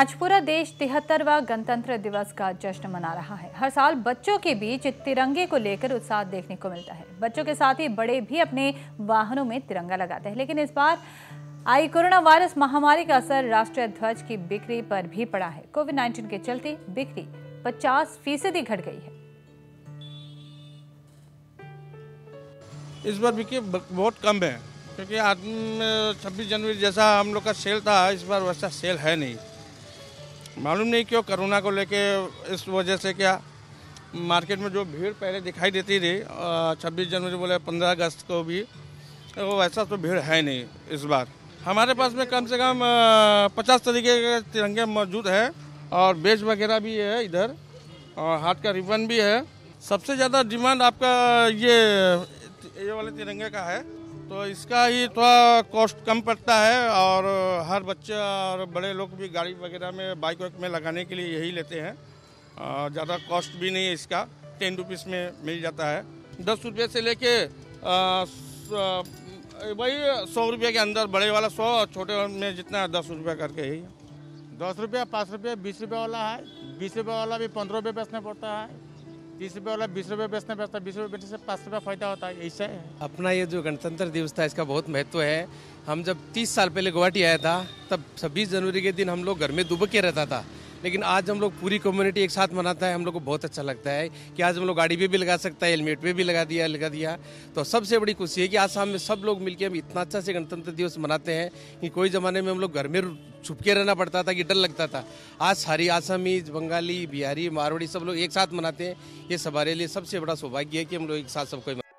आज पूरा देश 73वां गणतंत्र दिवस का जश्न मना रहा है। हर साल बच्चों के बीच तिरंगे को लेकर उत्साह देखने को मिलता है। बच्चों के साथ ही बड़े भी अपने वाहनों में तिरंगा लगाते हैं, लेकिन इस बार आई कोरोना वायरस महामारी का असर राष्ट्रीय ध्वज की बिक्री पर भी पड़ा है। कोविड-19 के चलते बिक्री 50% घट गई है। इस बार बिक्री बहुत कम है, क्योंकि आदमी 26 जनवरी जैसा हम लोग का सेल था, इस बार वैसा सेल है नहीं। मालूम नहीं क्यों, कोरोना को लेके इस वजह से क्या मार्केट में जो भीड़ पहले दिखाई देती थी 26 जनवरी बोले 15 अगस्त को भी, वो वैसा तो भीड़ है नहीं इस बार। हमारे पास में कम से कम 50 तरीके के तिरंगे मौजूद हैं और बेच वगैरह भी है इधर, और हाथ का रिबन भी है। सबसे ज़्यादा डिमांड आपका ये वाले तिरंगे का है, तो इसका ही थोड़ा कॉस्ट कम पड़ता है और हर बच्चा और बड़े लोग भी गाड़ी वगैरह में बाइक वाइक में लगाने के लिए यही लेते हैं। ज़्यादा कॉस्ट भी नहीं है इसका, 10 रुपीज़ में मिल जाता है। 10 रुपये से लेके वही 100 रुपये के अंदर, बड़े वाला 100 और छोटे में जितना 10 रुपये करके ही 10 रुपये, 5 रुपये, 20 रुपये वाला है। 20 रुपये वाला भी 15 रुपये बेचना पड़ता है, 30 रुपये वाला 20 रुपये बेचना पड़ता है। 20 रुपये बेचने से 5 रुपये फायदा होता है। ऐसा है अपना ये जो गणतंत्र दिवस था, इसका बहुत महत्व है। हम जब 30 साल पहले गुवाहाटी आया था, तब 26 जनवरी के दिन हम लोग घर में दुबक के रहता था, लेकिन आज हम लोग पूरी कम्युनिटी एक साथ मनाता है। हम लोग को बहुत अच्छा लगता है कि आज हम लोग गाड़ी पे भी लगा सकता है, हेलमेट पे भी लगा दिया। तो सबसे बड़ी खुशी है कि आज हम सब लोग मिलकर हम इतना अच्छा से गणतंत्र दिवस मनाते हैं कि कोई ज़माने में हम लोग घर में छुप के रहना पड़ता था कि डर लगता था। आज सारी आसामी, बंगाली, बिहारी, मारवाड़ी सब लोग एक साथ मनाते हैं। ये हमारे लिए सबसे बड़ा सौभाग्य है कि हम लोग एक साथ सबको